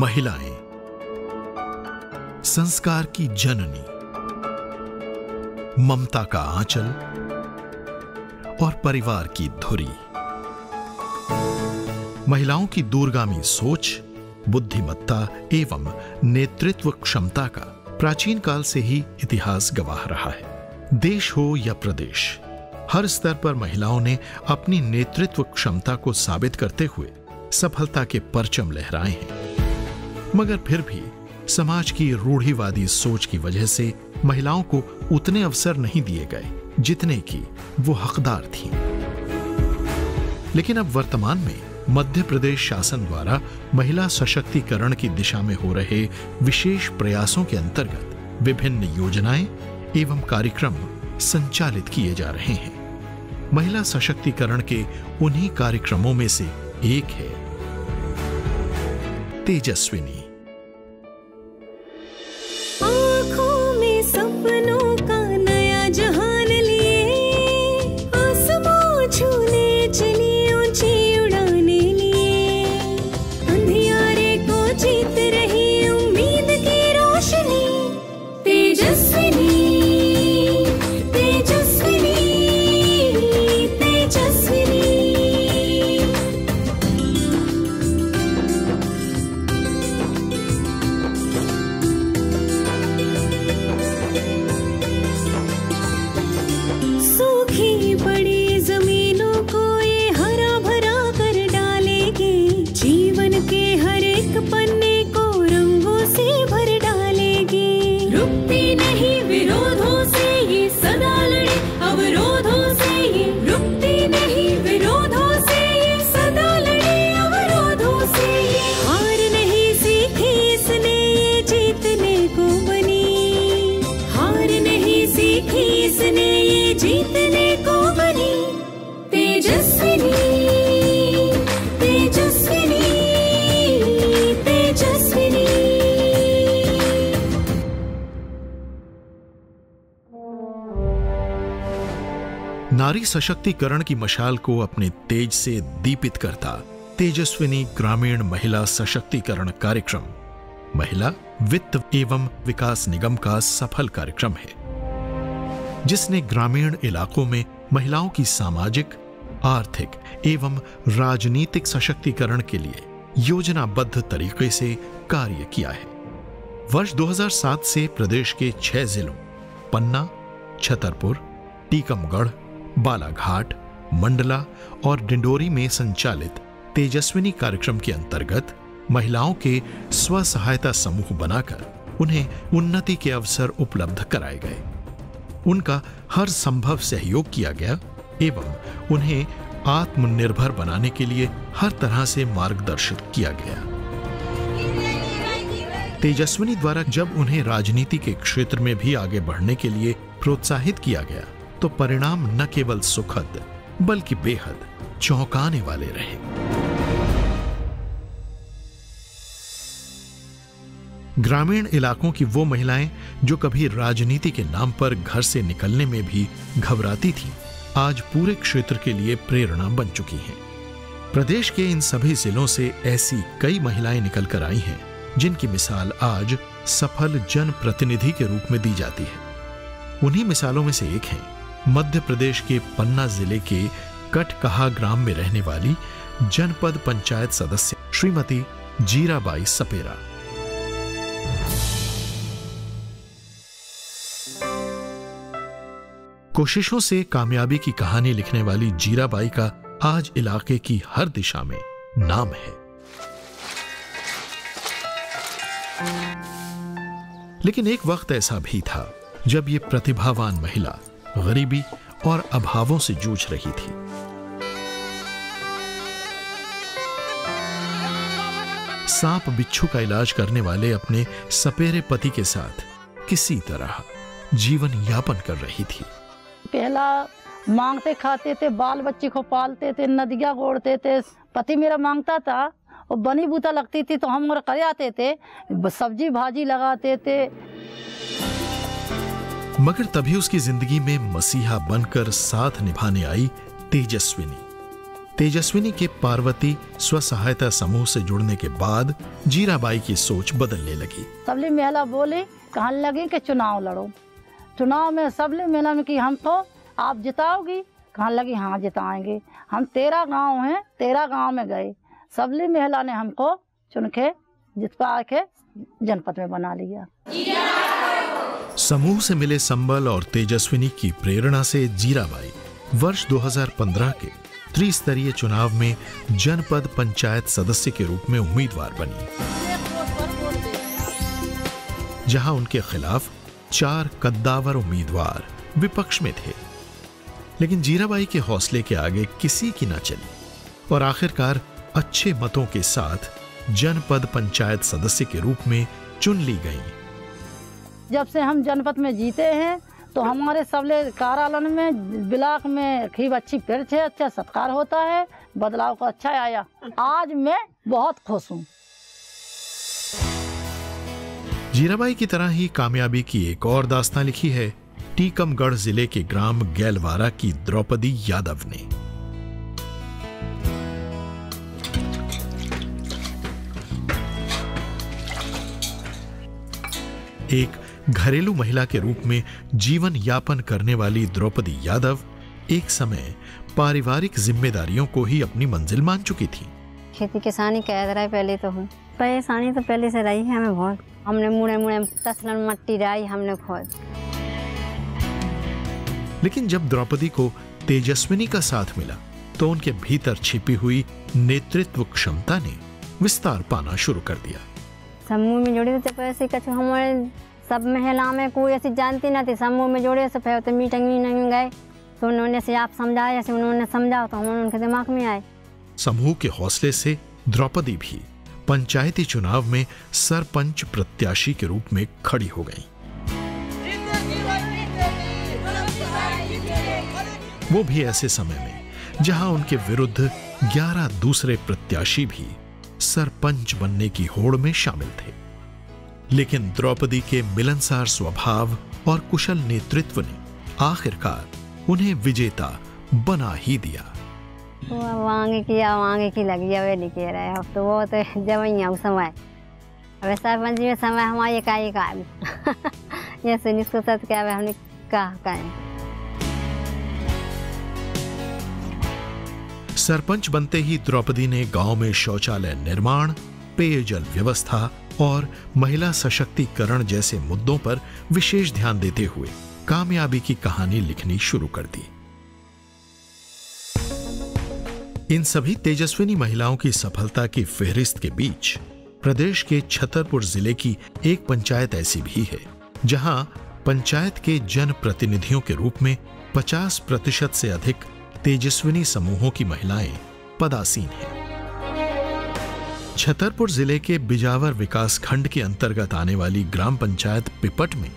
महिलाएं, संस्कार की जननी, ममता का आंचल और परिवार की धुरी। महिलाओं की दूरगामी सोच, बुद्धिमत्ता एवं नेतृत्व क्षमता का प्राचीन काल से ही इतिहास गवाह रहा है। देश हो या प्रदेश, हर स्तर पर महिलाओं ने अपनी नेतृत्व क्षमता को साबित करते हुए सफलता के परचम लहराए हैं। मगर फिर भी समाज की रूढ़िवादी सोच की वजह से महिलाओं को उतने अवसर नहीं दिए गए जितने की वो हकदार थीं। लेकिन अब वर्तमान में मध्य प्रदेश शासन द्वारा महिला सशक्तिकरण की दिशा में हो रहे विशेष प्रयासों के अंतर्गत विभिन्न योजनाएं एवं कार्यक्रम संचालित किए जा रहे हैं। महिला सशक्तिकरण के उन्हीं कार्यक्रमों में से एक है तेजस्विनी। आँखों में सपनों का नया जहान लिए, आसमां छूने चली ऊंची उड़ाने लिए, अंधियारे को जीत रही उम्मीद की रोशनी। तेजस्विनी, नारी सशक्तिकरण की मशाल को अपने तेज से दीपित करता तेजस्विनी ग्रामीण महिला सशक्तिकरण कार्यक्रम महिला वित्त एवं विकास निगम का सफल कार्यक्रम है, जिसने ग्रामीण इलाकों में महिलाओं की सामाजिक, आर्थिक एवं राजनीतिक सशक्तिकरण के लिए योजनाबद्ध तरीके से कार्य किया है। वर्ष 2007 से प्रदेश के 6 जिलों पन्ना, छतरपुर, टीकमगढ़, बालाघाट, मंडला और डिंडोरी में संचालित तेजस्विनी कार्यक्रम के अंतर्गत महिलाओं के स्व सहायता समूह बनाकर उन्हें उन्नति के अवसर उपलब्ध कराए गए। उनका हर संभव सहयोग किया गया एवं उन्हें आत्मनिर्भर बनाने के लिए हर तरह से मार्गदर्शित किया गया। तेजस्विनी द्वारा जब उन्हें राजनीति के क्षेत्र में भी आगे बढ़ने के लिए प्रोत्साहित किया गया तो परिणाम न केवल सुखद बल्कि बेहद चौंकाने वाले रहे। ग्रामीण इलाकों की वो महिलाएं जो कभी राजनीति के नाम पर घर से निकलने में भी घबराती थीं, आज पूरे क्षेत्र के लिए प्रेरणा बन चुकी हैं। प्रदेश के इन सभी जिलों से ऐसी कई महिलाएं निकलकर आई हैं जिनकी मिसाल आज सफल जनप्रतिनिधि के रूप में दी जाती है। उन्हीं मिसालों में से एक है मध्य प्रदेश के पन्ना जिले के कटकहा ग्राम में रहने वाली जनपद पंचायत सदस्य श्रीमती जीराबाई सपेरा। कोशिशों से कामयाबी की कहानी लिखने वाली जीराबाई का आज इलाके की हर दिशा में नाम है। लेकिन एक वक्त ऐसा भी था जब ये प्रतिभावान महिला गरीबी और अभावों से जूझ रही थी। सांप बिच्छू का इलाज करने वाले अपने सपेरे पति के साथ किसी तरह जीवन यापन कर रही थी। पहला मांगते खाते थे, बाल बच्चे को पालते थे, नदियां गोड़ते थे। पति मेरा मांगता था और बनी बूता लगती थी तो हम कर आते थे, सब्जी भाजी लगाते थे। मगर तभी उसकी जिंदगी में मसीहा बनकर साथ निभाने आई तेजस्विनी। तेजस्विनी के पार्वती स्व सहायता समूह से जुड़ने के बाद जीराबाई की सोच बदलने लगी। सबले मेला बोले कहने लगे कि चुनाव लड़ो, चुनाव में सबले मेला में कि हम तो आप जिताओगी, कहने लगी हाँ जिताएंगे। हम 13 गांव हैं, 13 गांव में गए, सबले मेला ने हमको चुन के जितवा के जनपद में बना लिया। समूह से मिले संबल और तेजस्विनी की प्रेरणा से जीराबाई वर्ष 2015 के त्रिस्तरीय चुनाव में जनपद पंचायत सदस्य के रूप में उम्मीदवार बनी, जहां उनके खिलाफ 4 कद्दावर उम्मीदवार विपक्ष में थे। लेकिन जीराबाई के हौसले के आगे किसी की न चली और आखिरकार अच्छे मतों के साथ जनपद पंचायत सदस्य के रूप में चुन ली गई। जब से हम जनपद में जीते हैं तो हमारे सबले कार्यालय में ब्लाक में खूब अच्छी पिर्च है, अच्छा सत्कार होता है, बदलाव को अच्छा आया। आज मैं बहुत खुश हूँ। जीराबाई की तरह ही कामयाबी की एक और दास्तान लिखी है टीकमगढ़ जिले के ग्राम गैलवारा की द्रौपदी यादव ने। एक घरेलू महिला के रूप में जीवन यापन करने वाली द्रौपदी यादव एक समय पारिवारिक जिम्मेदारियों को ही अपनी मंजिल मान चुकी थी। खेती किसानी कैद रही पहले तो हूँ, परेशानी तो पहले से रही है हमें बहुत। हमने मुड़े मुड़े 10 लन मट्टी डाली हमने खोद। लेकिन जब द्रौपदी को तेजस्विनी का साथ मिला तो उनके भीतर छिपी हुई नेतृत्व क्षमता ने विस्तार पाना शुरू कर दिया। समूह में जुड़े तो हमारे सब महिला में कोई ऐसी जानती ना थी। समूह में जोड़े से फिर तो मीटिंग नहीं गए तो उन्होंने से आप समझाया, ऐसे उन्होंने समझाओ तो हम उनके दिमाग में आए। समूह के हौसले से द्रौपदी भी पंचायती चुनाव में सरपंच प्रत्याशी के रूप में खड़ी हो गई। वो भी ऐसे समय में जहां उनके विरुद्ध 11 दूसरे प्रत्याशी भी सरपंच बनने की होड़ में शामिल थे। लेकिन द्रौपदी के मिलनसार स्वभाव और कुशल नेतृत्व ने आखिरकार उन्हें विजेता बना ही दिया। वो वांगे की लगी वे नहीं कह रहे अब तो वो तो जवैया उस समय अब सरपंच में समय हमारी इकाई का ये सुनिश्चित करता क्या हमने कहा कहें। सरपंच बनते ही द्रौपदी ने गांव में शौचालय निर्माण, पेयजल व्यवस्था और महिला सशक्तिकरण जैसे मुद्दों पर विशेष ध्यान देते हुए कामयाबी की कहानी लिखनी शुरू कर दी। इन सभी तेजस्विनी महिलाओं की सफलता की फेहरिस्त के बीच प्रदेश के छतरपुर जिले की एक पंचायत ऐसी भी है जहां पंचायत के जनप्रतिनिधियों के रूप में 50% से अधिक तेजस्विनी समूहों की महिलाएं पदासीन हैं। छतरपुर जिले के बिजावर विकास खंड के अंतर्गत आने वाली ग्राम पंचायत पिपट में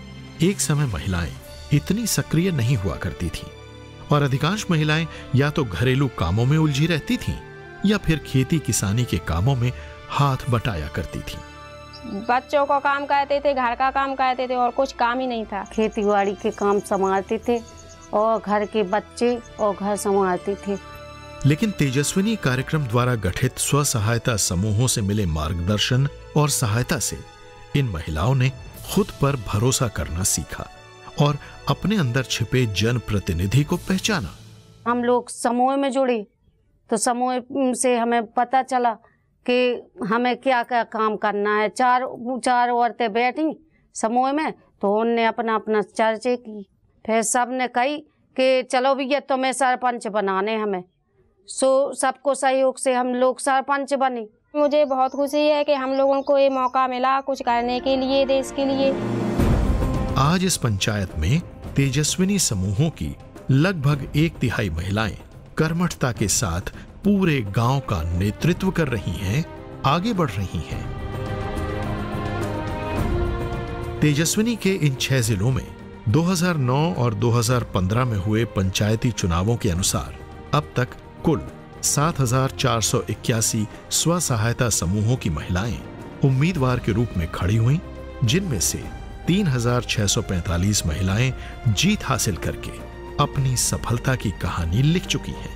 एक समय महिलाएं इतनी सक्रिय नहीं हुआ करती थीं और अधिकांश महिलाएं या तो घरेलू कामों में उलझी रहती थीं या फिर खेती किसानी के कामों में हाथ बटाया करती थीं। बच्चों का काम करते थे, घर का काम करते थे और कुछ काम ही नहीं था। खेती बाड़ी के काम संभालते थे और घर के बच्चे और घर संभालती थी। लेकिन तेजस्विनी कार्यक्रम द्वारा गठित स्व सहायता समूहों से मिले मार्गदर्शन और सहायता से इन महिलाओं ने खुद पर भरोसा करना सीखा और अपने अंदर छिपे जनप्रतिनिधि को पहचाना। हम लोग समूह में जुड़े तो समूह से हमें पता चला कि हमें क्या क्या काम करना है। चार औरतें बैठी समूह में तो उनने अपना अपना चर्चा की। फिर सब ने कही कि चलो भैया तुम्हें सरपंच बनाने हमें, सो सबको सहयोग से हम लोग सरपंच बने। मुझे बहुत खुशी है कि हम लोगों को ये मौका मिला कुछ करने के लिए, देश के लिए। आज इस पंचायत में तेजस्विनी समूहों की लगभग 1/3 महिलाएं कर्मठता के साथ पूरे गांव का नेतृत्व कर रही हैं, आगे बढ़ रही हैं। तेजस्विनी के इन 6 जिलों में 2009 और 2015 में हुए पंचायती चुनावों के अनुसार अब तक कुल 7481 स्व सहायता समूहों की महिलाएं उम्मीदवार के रूप में खड़ी हुईं, जिनमें से 3645 महिलाएं जीत हासिल करके अपनी सफलता की कहानी लिख चुकी हैं।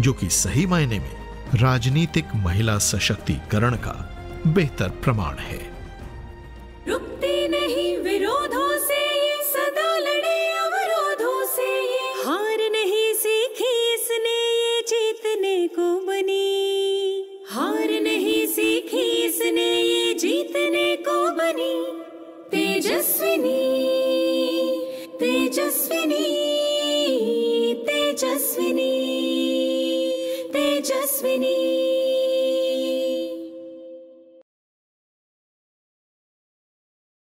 जो कि सही मायने में राजनीतिक महिला सशक्तिकरण का बेहतर प्रमाण है। रुकते नहीं विरोधों से ये, सदा लड़े अवरोधों से ये, हार नहीं सीखी इसने ये जीतने को बनी, हार नहीं सीखी इसने ये जीतने को बनी। तेजस्विनी तेजस्विनी तेजस्विनी तेजस्विनी।